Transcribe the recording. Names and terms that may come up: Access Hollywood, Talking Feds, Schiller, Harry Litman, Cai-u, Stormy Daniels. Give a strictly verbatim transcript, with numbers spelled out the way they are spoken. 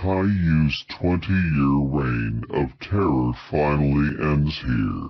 Cai-u's twenty-year reign of terror finally ends here.